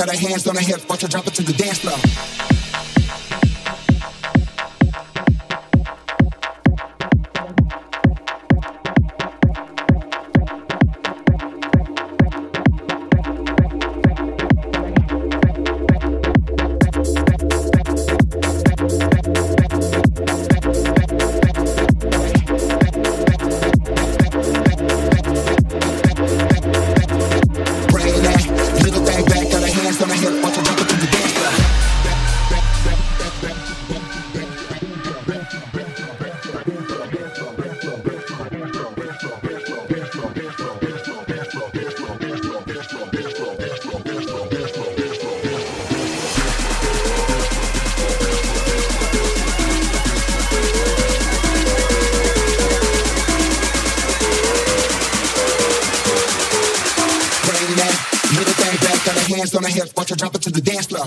Got her hands on her hips, watch her drop it to the dance floor. Hands on her hips, watch her drop it to the dance floor.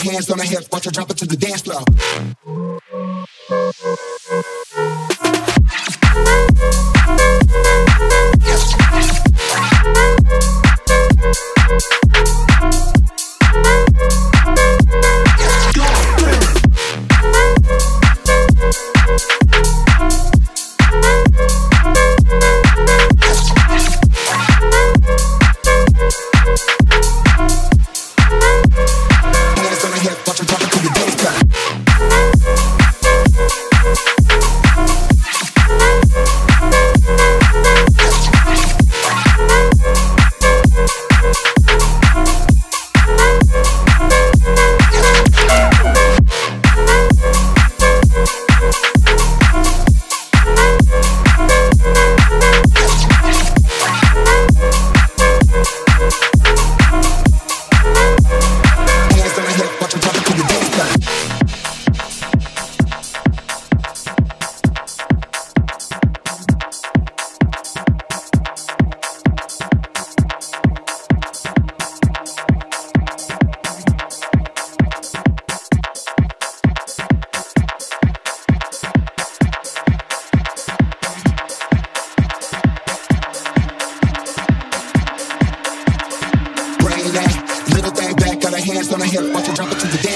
Hands on her hips, watch her drop it to the dance floor. Hands on her hips, watch her drop it to the dance.